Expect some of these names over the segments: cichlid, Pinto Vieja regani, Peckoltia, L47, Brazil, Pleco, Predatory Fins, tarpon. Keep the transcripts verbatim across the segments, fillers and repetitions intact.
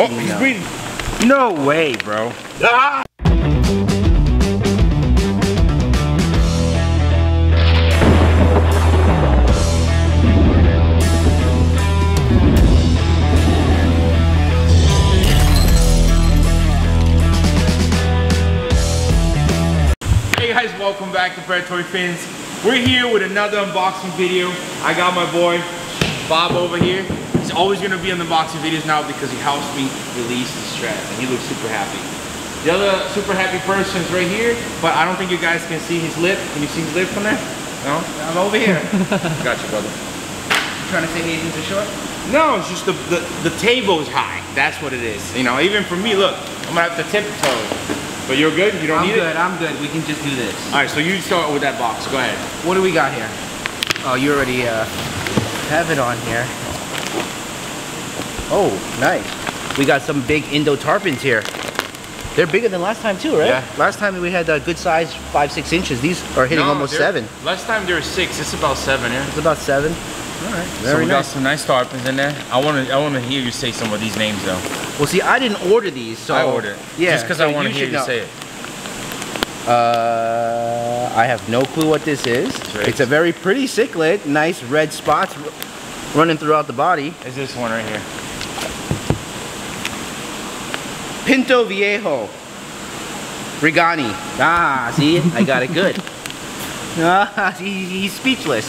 Oh, no. He's breathing. No way, bro. Ah! Hey guys, welcome back to Predatory Fins. We're here with another unboxing video. I got my boy Bob over here. He's always going to be on the unboxing videos now because he helps me release the stress and he looks super happy. The other super happy person is right here, but I don't think you guys can see his lip. Can you see his lip from there? No? I'm over here. Got you, brother. You trying to say he's into short? No, it's just the, the, the table is high. That's what it is. You know, even for me, look, I'm going to have to tiptoe. But you're good? You don't I'm need good, it? I'm good. I'm good. We can just do this. All right, so you start with that box. Go ahead. What do we got here? Oh, you already uh, have it on here. Oh, nice. We got some big Indo tarpons here. They're bigger than last time too, right? Yeah. Last time we had a good size, five, six inches. These are hitting no, almost seven. Last time there were six. It's about seven, yeah? It's about seven. All right. Very so we nice. Got some nice tarpons in there. I want to I want to hear you say some of these names though. Well, see, I didn't order these, so. I ordered. Yeah. Just because so I want to hear you know. say it. Uh, I have no clue what this is. Right. It's a very pretty cichlid. Nice red spots running throughout the body. Is this one right here? Pinto Vieja regani. Ah, see, I got it good. Ah, he, he's speechless.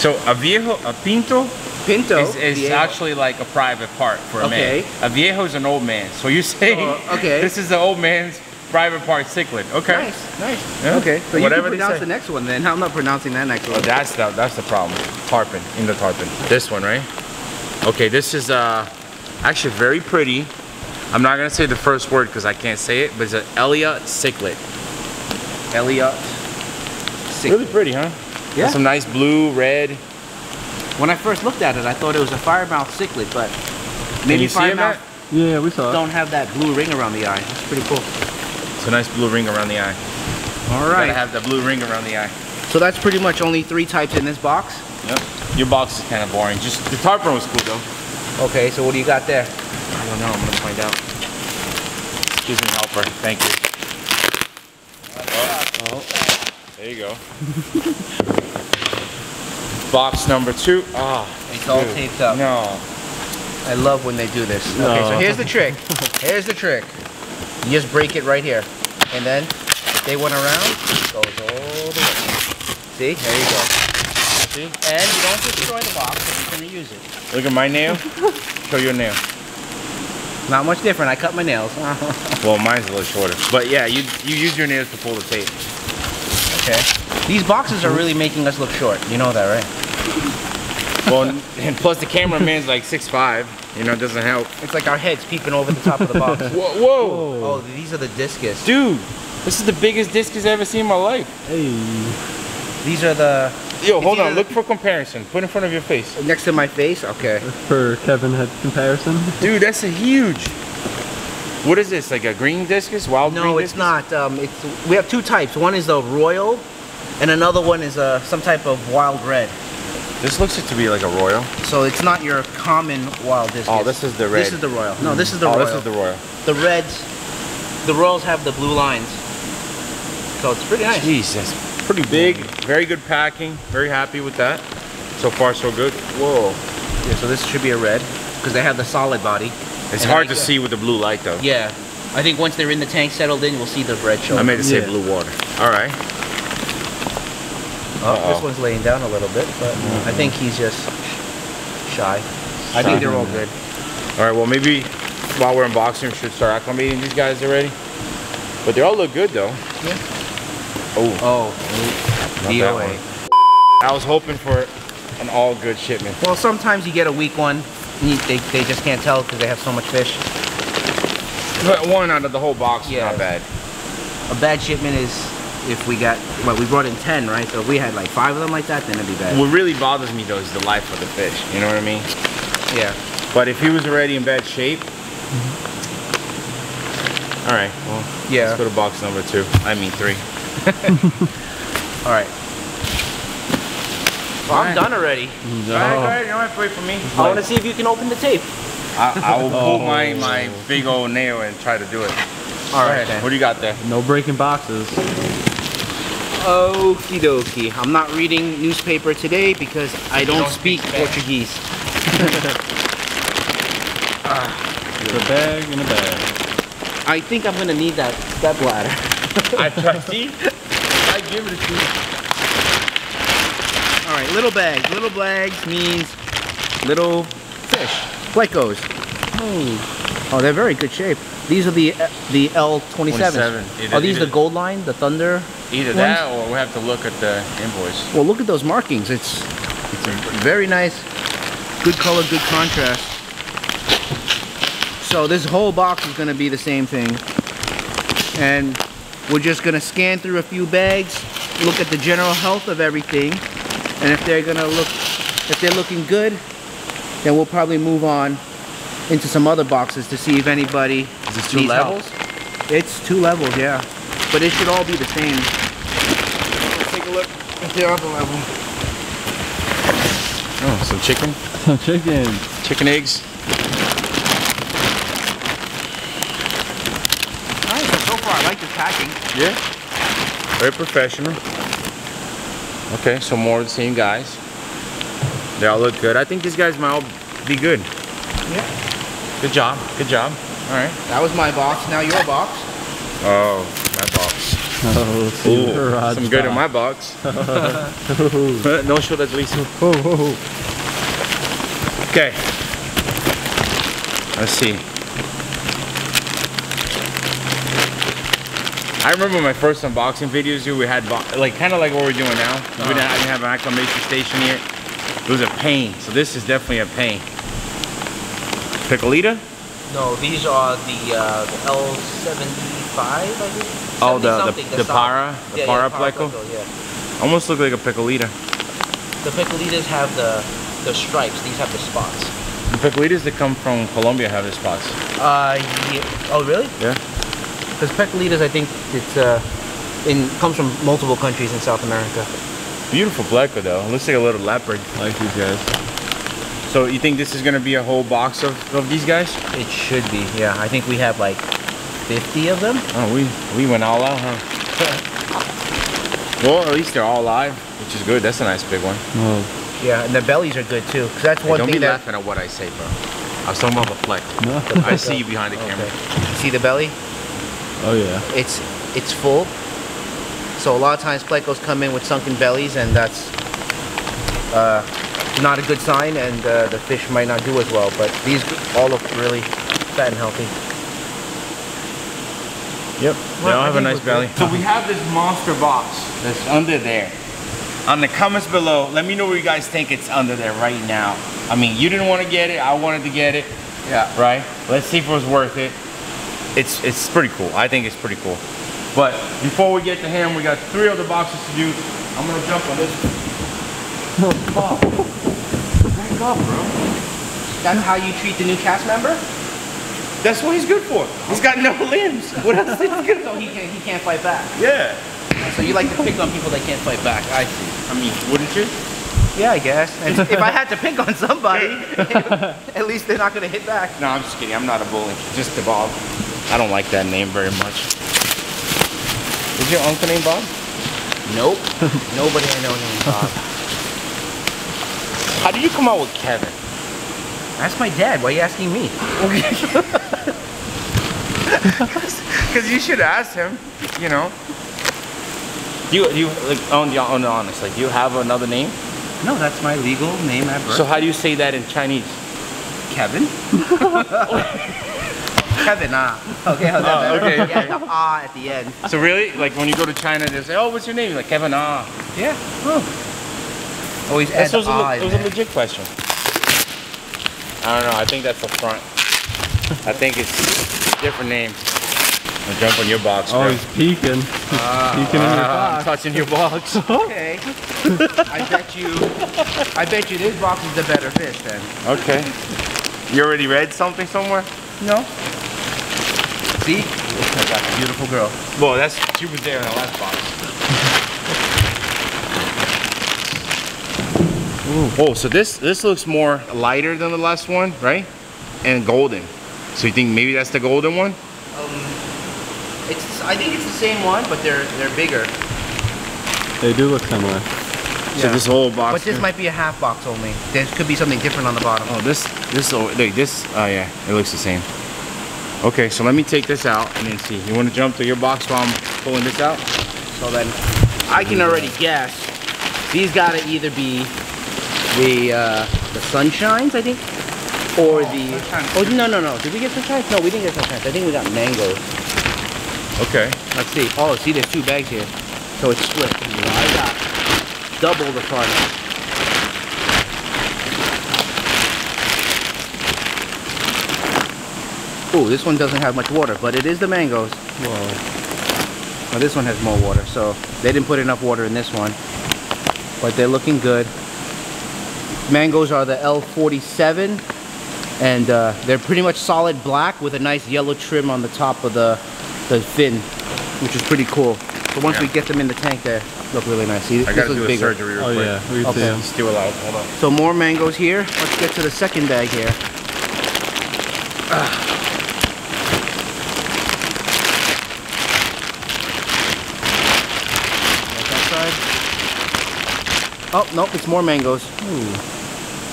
So a viejo, a pinto, pinto is, is actually like a private part for a okay. man. A viejo is an old man. So you say, oh, okay, this is the old man's private part cichlid. Okay. Nice, nice. Yeah. Okay. So whatever you can pronounce the next one then. I'm not pronouncing that next one. Oh, that's the that's the problem. Tarpon in the tarpon. This one, right? Okay. This is uh, actually very pretty. I'm not gonna say the first word because I can't say it, but it's an Elliot cichlid. Elliot cichlid. Really pretty, huh? Yeah. With some nice blue, red. When I first looked at it, I thought it was a firemouth cichlid, but maybe firemouth. Yeah, we saw. Don't it. have that blue ring around the eye. It's pretty cool. It's a nice blue ring around the eye. All right. Gotta have the blue ring around the eye. So that's pretty much only three types in this box. Yep. Your box is kind of boring. Just the tarpon was cool though. Okay, so what do you got there? I don't know, I'm gonna find out. Excuse me, helper, thank you. Oh, oh. There you go. Box number two. Ah, oh, it's dude. all taped up. No. I love when they do this. No. Okay, so here's the trick. Here's the trick. You just break it right here. And then, if they went around, it goes all the way. See, there you go. See? And you don't destroy the box, but you can reuse it. Look at my nail. Show your nail. Not much different. I cut my nails. Well, mine's a little shorter. But yeah, you you use your nails to pull the tape. Okay. These boxes are really making us look short. You know that, right? Well, and plus the cameraman's like six five. You know, it doesn't help. It's like our heads peeping over the top of the box. Whoa, whoa. Whoa! Oh, these are the discus. Dude, this is the biggest discus I've ever seen in my life. Hey. These are the... Yo, hold on. Look for comparison. Put in front of your face. Next to my face? Okay. For Kevin had comparison. Dude, that's a huge... What is this? Like a green discus? Wild no, green discus? No, it's not. Um, it's, we have two types. One is the royal, and another one is uh, some type of wild red. This looks to be like a royal. So it's not your common wild discus. Oh, this is the red. This is the royal. No, this is the oh, royal. Oh, this is the royal. The reds... The royals have the blue lines. So it's pretty nice. Jesus. Pretty big, very good packing, very happy with that. So far so good. Whoa. Yeah, so this should be a red because they have the solid body. It's hard to see with the blue light though. Yeah, I think once they're in the tank settled in, we'll see the red show. I made it say blue water. All right. Oh, uh-oh. This one's laying down a little bit, but mm-hmm. I think he's just shy. I think they're all good. All right, well maybe while we're unboxing, we should start acclimating these guys already. But they all look good though. Yeah. Oh, oh, D O A. I was hoping for an all good shipment. Well, sometimes you get a weak one. You, they, they just can't tell because they have so much fish. But one out of the whole box yeah. is not bad. A bad shipment is if we got, well, we brought in ten, right? So if we had like five of them like that, then it'd be bad. What really bothers me though is the life of the fish. You know what I mean? Yeah. But if he was already in bad shape, mm-hmm. all right, well, yeah. let's go to box number two. I mean three. All right. Well, I'm done already. No. All right, all right, you know what? Wait for me. I want to see if you can open the tape. I, I will oh. pull my, my big old nail and try to do it. All right. Okay. What do you got there? No breaking boxes. Okie dokie. I'm not reading newspaper today because I don't, don't speak, speak Portuguese. ah, the bag in a bag. I think I'm going to need that step ladder. I trust you. I give it to you. All right, little bags. Little bags means little fish. Plecos. Oh. Oh, they're very good shape. These are the the L twenty-sevens. Either, are these either, the gold line, the thunder? Either ones? That, or we have to look at the invoice. Well, look at those markings. It's it's very nice, good color, good contrast. So this whole box is going to be the same thing, and we're just going to scan through a few bags, look at the general health of everything, and if they're going to look, if they're looking good, then we'll probably move on into some other boxes to see if anybody Is this two needs levels? Help. It's two levels, yeah. But it should all be the same. Let's take a look at the other level. Oh, some chicken. Some chicken. Chicken eggs. Alright, so far I like the packing. Yeah. Very professional. Okay, so more of the same guys. They all look good. I think these guys might all be good. Yeah. Good job, good job. All right. That was my box, now your box. Oh, my box. Oh, ooh, some good in my box. No shot at least. Okay. Let's see. I remember my first unboxing videos here, we had, like, kind of like what we're doing now. Uh-huh. We didn't have an acclimation station yet. It was a pain, so this is definitely a pain. Peckoltia? No, these are the, uh, the L seventy-five, I think. Oh, the, the, the, the para, the yeah, para, yeah, para pleco? pleco yeah. Almost look like a Peckoltia. The Peckoltias have the, the stripes, these have the spots. The Peckoltias that come from Colombia have the spots. Uh, yeah. Oh, really? Yeah. Because Peckoltias, I think, it's, uh, in, comes from multiple countries in South America. Beautiful pleco, though. Looks like a little leopard. I like these guys. So you think this is going to be a whole box of, of these guys? It should be, yeah. I think we have like fifty of them. Oh, we, we went all out, huh? Well, at least they're all live, which is good. That's a nice big one. Mm. Yeah, and the bellies are good too. Cause that's one hey, don't thing be that... laughing at what I say, bro. I was talking about the fleck. No. I see you behind the camera. Okay. You see the belly? Oh, yeah. It's, it's full. So a lot of times plecos come in with sunken bellies, and that's... Uh, not a good sign, and uh, the fish might not do as well, but these all look really fat and healthy. Yep, well, they all have a nice belly. Good. So we have this monster box that's under there. On the comments below, let me know what you guys think it's under there right now. I mean, you didn't want to get it, I wanted to get it. Yeah. Right? Let's see if it was worth it. It's, it's pretty cool. I think it's pretty cool. But before we get to him, we got three other boxes to do. I'm going to jump on this one. Oh. Up, bro. That's how you treat the new cast member? That's what he's good for. He's got no limbs. What else is he good for? So he can't, he can't fight back. Yeah. So you like to pick on people that can't fight back. I see. I mean, wouldn't you? Yeah, I guess. And if I had to pick on somebody, at least they're not going to hit back. No, I'm just kidding. I'm not a bully. Just a Bob. I don't like that name very much. Is your uncle named Bob? Nope. Nobody I know named Bob. How did you come out with Kevin? That's my dad. Why are you asking me? Because you should ask him. You know. Do you, do you like on the on the honest? Like, do you have another name? No, that's my legal name at birth. So how do you say that in Chinese? Kevin. Kevin. Ah. Okay. How's that? Oh, okay. Okay. Yeah, ah at the end. So really, like when you go to China, they say, "Oh, what's your name?" You're like Kevin. Ah. Yeah. Oh. Always add was I, a, it was a legit question. I don't know. I think that's the front. I think it's a different name. I'm gonna jump on your box. Oh, bro. He's peeking. Uh, peeking uh, in your box. I'm touching your box. Okay. I bet you. I bet you this box is the better fish then. Okay. You already read something somewhere? No. See? I got a beautiful girl. Well, that's she was there in the last box. Ooh. Oh, so this this looks more lighter than the last one, right? and golden. So you think maybe that's the golden one? Um, it's I think it's the same one, but they're they're bigger. They do look similar. So yeah. This whole box. But this here might be a half box only. There could be something different on the bottom. Oh, this this oh wait, this oh yeah, it looks the same. Okay, so let me take this out and then see. You want to jump to your box while I'm pulling this out? So then I can already guess. These gotta either be the uh, the sunshines, I think, or oh, the sunshine. Oh no no no! Did we get sunshines? No, we didn't get sunshines. I think we got mangoes. Okay. Let's see. Oh, see, there's two bags here, so it's split. I got double the fun. Oh, this one doesn't have much water, but it is the mangoes. Whoa. Now this one has more water, so they didn't put enough water in this one. But they're looking good. Mangoes are the L forty-seven, and uh, they're pretty much solid black with a nice yellow trim on the top of the, the fin, which is pretty cool. But once yeah. we get them in the tank, they look really nice. See, I got to do bigger. a surgery real quick. Oh yeah, we okay. Let's do it loud. Hold on. So more mangoes here. Let's get to the second bag here. Right outside. Oh nope, it's more mangoes. Ooh.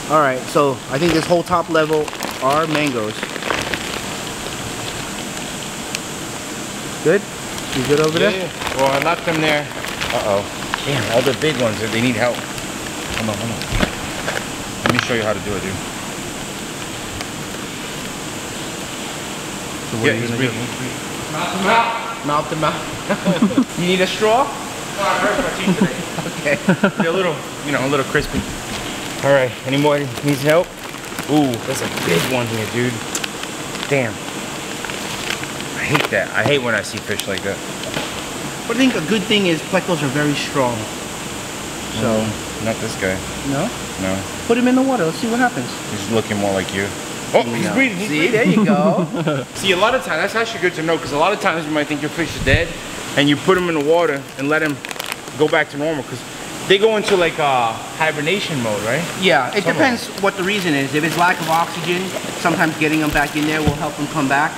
All right, so I think this whole top level are mangoes. Good. You good over yeah, there? Yeah. Well, I left them there. Uh-oh. Damn, all the big ones, they need help. Hold on, hold on. Let me show you how to do it, dude. So what yeah, are you going to do? Mouth to mouth. Mouth to mouth. You need a straw? No, I hurt my teeth today. Okay. They're a little, you know, a little crispy. All right, any more needs help? Ooh, that's a big one here, dude. Damn. I hate that. I hate when I see fish like that. But I think a good thing is plecos are very strong. So mm, not this guy. No? No. Put him in the water. Let's see what happens. He's looking more like you. Oh, no. He's breathing. He's see, breathing. There you go. See, a lot of times, that's actually good to know, because a lot of times you might think your fish is dead, and you put him in the water and let him go back to normal, because they go into like uh, hibernation mode, right? Yeah, it Some depends what the reason is. If it's lack of oxygen, sometimes getting them back in there will help them come back.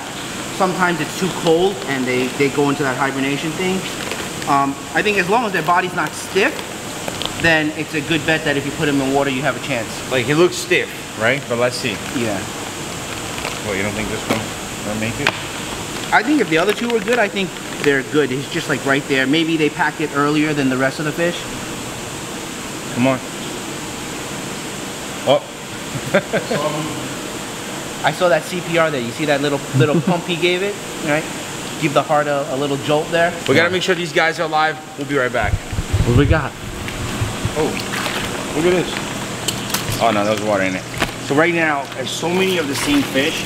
Sometimes it's too cold and they, they go into that hibernation thing. Um, I think as long as their body's not stiff, then it's a good bet that if you put them in water, you have a chance. Like, he looks stiff, right? But let's see. Yeah. Well, you don't think this one will make it? I think if the other two were good, I think they're good. He's just like right there. Maybe they packed it earlier than the rest of the fish. Come on. Oh. I saw that C P R there. You see that little little pump he gave it, right? Give the heart a, a little jolt there. We gotta make sure these guys are alive. We'll be right back. What do we got? Oh, look at this. Oh no, there's water in it. So right now, there's so many of the same fish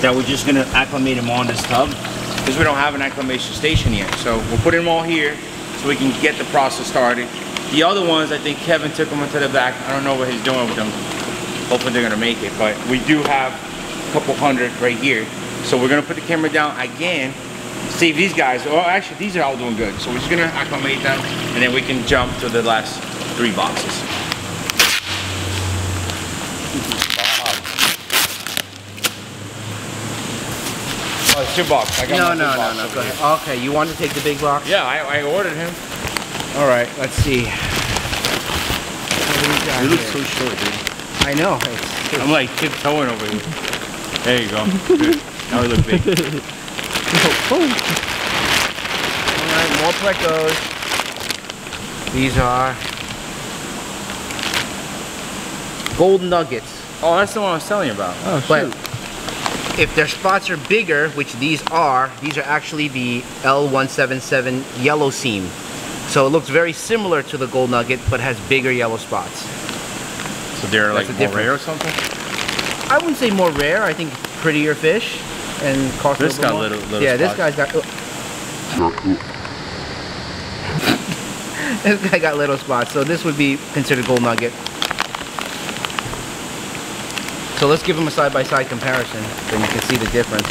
that we're just gonna acclimate them on this tub, because we don't have an acclimation station yet. So we'll put them all here so we can get the process started. The other ones, I think Kevin took them into the back. I don't know what he's doing with them. Hopefully they're gonna make it, but we do have couple hundred right here, so we're gonna put the camera down again, save these guys. Oh, actually these are all doing good, so we're just gonna acclimate them and then we can jump to the last three boxes. Oh, it's your box. I got no no box no no go ahead. Oh, okay, you want to take the big box? Yeah, I, I ordered him. All right, let's see. You look so short, dude. I know, it's, I'm like tiptoeing over here. There you go. Good. Now we look big. All right, more plecos. These are gold nuggets. Oh, that's the one I was telling you about. Oh, shoot. But if their spots are bigger, which these are, these are actually the L one seventy-seven yellow seam. So it looks very similar to the gold nugget, but has bigger yellow spots. So they're like more rare or something? I wouldn't say more rare. I think prettier fish and cost this a little more. This got little, little. Yeah, spots. This guy's got. Oh. This guy got little spots, so this would be considered gold nugget. So let's give them a side by side comparison, so you can see the difference.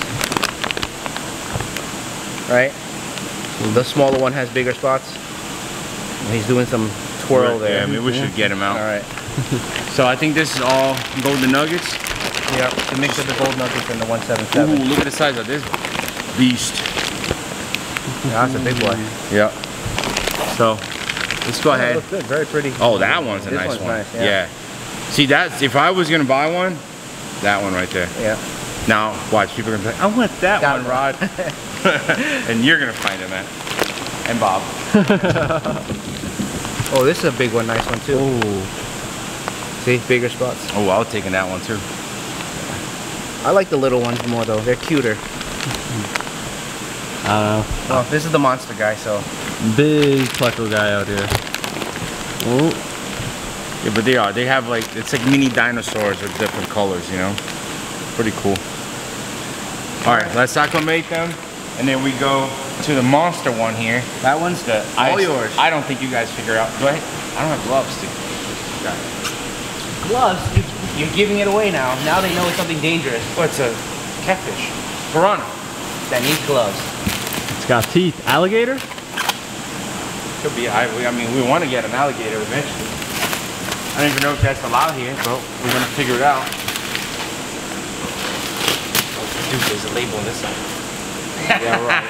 Right? The smaller one has bigger spots. He's doing some twirl right there. Yeah, I mean, we should get him out. All right. So I think this is all golden nuggets. Yeah, to mix up the gold nuggets and the one seventy-seven. Ooh, look at the size of this beast. Yeah, that's a big one. Yeah. So, let's go ahead. Looks good. Very pretty. Oh, that one's a this nice one's one. Nice, yeah. yeah. See, that's, if I was going to buy one, that one right there. Yeah. Now, watch, people are going to be like, I want that, that one, one, Rod. And you're going to find it, man. And Bob. Oh, this is a big one. Nice one, too. Ooh. See, bigger spots. Oh, I was taking that one, too. I like the little ones more though. They're cuter. I don't know. Oh, this is the monster guy. So big Pleco guy out here. Oh, yeah, but they are. They have like it's like mini dinosaurs with different colors. You know, pretty cool. All right, let's acclimate them, and then we go to the monster one here. That one's the all ice. Yours. I don't think you guys figure out. Do I? I don't have gloves to. Gloves. You You're giving it away now. Now they know it's something dangerous. Well, it's a catfish. Piranha. That needs gloves. It's got teeth. Alligator? Could be. I, I mean, we want to get an alligator eventually. I don't even know if that's allowed here, but we're going to figure it out. Oh, dude, there's a label on this side. Yeah, right.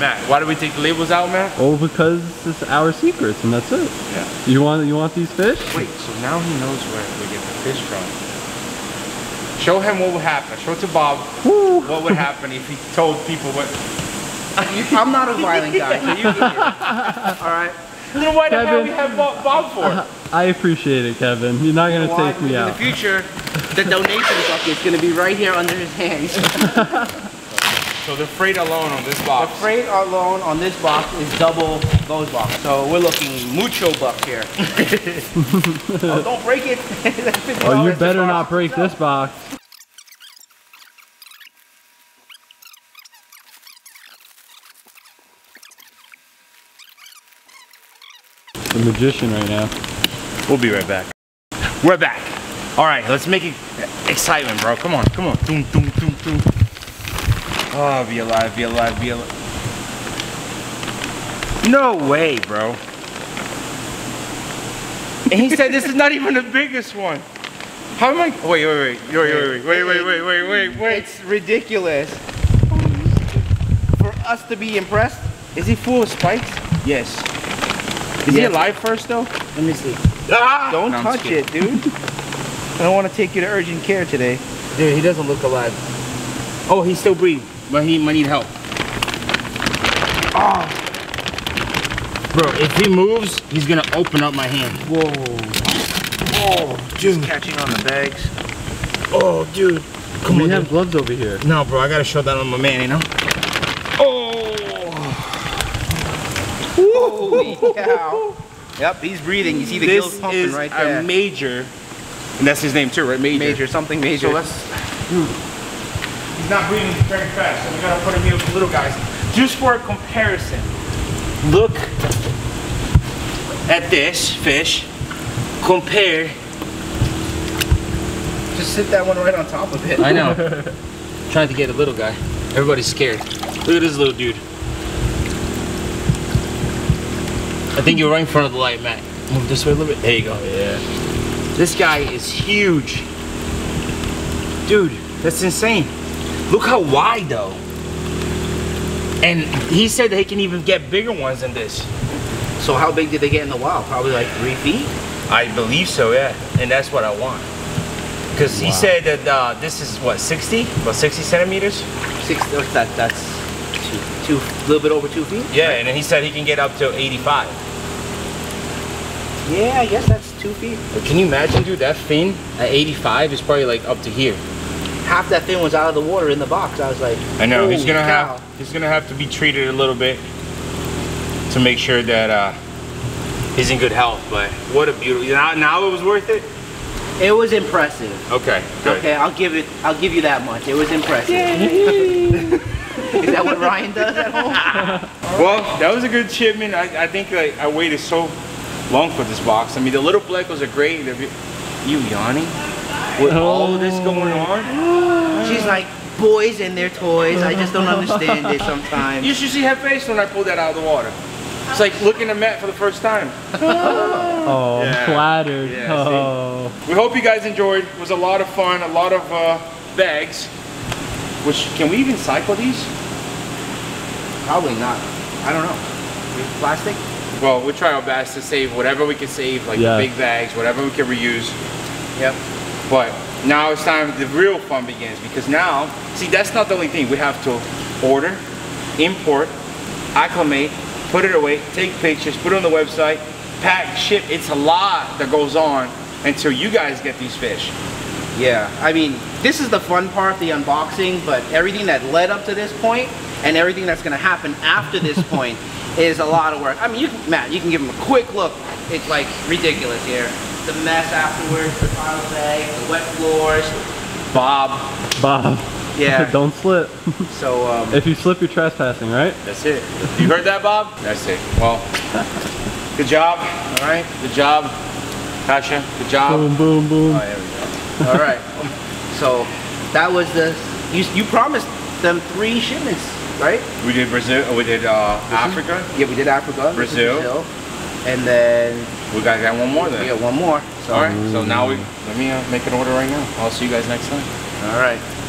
Matt, why do we take the labels out, Matt? Oh, because it's our secrets, and that's it. Yeah. You want you want these fish? Wait, so now he knows where we get the fish from. Show him what would happen. Show it to Bob. Woo. What would happen if he told people what... I'm not a violent guy, so you all right. Then why Kevin, the hell we have Bob, Bob for? I appreciate it, Kevin. You're not going to take me in out. In the future, the donation bucket is going to be right here under his hands. So the freight alone on this box. The freight alone on this box is double those boxes. So we're looking mucho buck here. Oh, don't break it. Oh, you better not break this box. The magician right now. We'll be right back. We're back. All right, let's make it excitement, bro. Come on, come on. Doom, doom, doom, doom. Oh, be alive, be alive, be alive. No way, bro. And he said this is not even the biggest one. How am I? Wait, wait, wait, wait, wait, wait, wait, wait, wait, wait, wait. It's ridiculous. For us to be impressed, is he full of spikes? Yes. Is yes. he alive first, though? Let me see. Ah! Don't no, touch it, dude. I don't want to take you to urgent care today. Dude, he doesn't look alive. Oh, he's still breathing. But he might need help. Oh. Bro, if he moves, he's gonna open up my hand. Whoa. Oh, dude. He's catching on the bags. Oh, dude. Come we on, have dude. gloves over here. No, bro, I gotta show that on my man, you know? Oh. Holy cow. Yep, he's breathing. You see the gills pumping right there. This is a major. And that's his name too, right? Major. Major, something major. So let's, dude. He's not breathing very fast, so we gotta put him here with the little guys. Just for a comparison, look at this fish compared. Just sit that one right on top of it. I know. Trying to get a little guy. Everybody's scared. Look at this little dude. I think you're right in front of the light, Matt. Move this way a little bit. There you go. Yeah. This guy is huge. Dude, that's insane. Look how wide though. And he said that he can even get bigger ones than this. So how big did they get in the wild? Probably like three feet? I believe so, yeah. And that's what I want. Because wow. he said that uh, this is what, sixty? About sixty centimeters? Six, that, that's a two, two, little bit over two feet? Yeah, right. And then he said he can get up to eighty-five. Yeah, I guess that's two feet. Can you imagine, dude, that fin at eighty-five is probably like up to here. Half that thing was out of the water in the box. I was like, I know he's gonna cow. have he's gonna have to be treated a little bit to make sure that uh, he's in good health. But what a beautiful! Now, now it was worth it. It was impressive. Okay. Good. Okay, I'll give it. I'll give you that much. It was impressive. Is that what Ryan does at home? Right. Well, that was a good shipment. I, I think like I waited so long for this box. I mean, the little Plecos are great. They're, you yawning? With oh. all of this going on, she's like, boys and their toys, I just don't understand it sometimes. You should see her face when I pulled that out of the water. It's like looking at Matt for the first time. Oh, I'm yeah. flattered. Yeah, oh. We hope you guys enjoyed. It was a lot of fun, a lot of uh, bags. Which, can we even cycle these? Probably not. I don't know. Plastic? Well, we try our best to save whatever we can save, like yeah. the big bags, whatever we can reuse. Yep. But now it's time, the real fun begins, because now, see, that's not the only thing. We have to order, import, acclimate, put it away, take pictures, put it on the website, pack, ship. It's a lot that goes on until you guys get these fish. Yeah, I mean, this is the fun part, the unboxing, but everything that led up to this point and everything that's gonna happen after this point is a lot of work. I mean, you can, Matt, you can give them a quick look. It's like ridiculous here. The mess afterwards, the final bag, the wet floors. Bob. Bob. Yeah. Don't slip. So, um... if you slip, you're trespassing, right? That's it. You heard that, Bob? That's it. Well, good job. All right. Good job. Tasha, good job. Boom, boom, boom. Oh, there we go. All right. So, that was the... You, you promised them three shipments, right? We did Brazil. We did uh, Africa. Yeah, we did Africa. Brazil. Brazil. And then we got got one more then. Yeah, one more. So, all right. So now we let me uh, make an order right now. I'll see you guys next time. All right.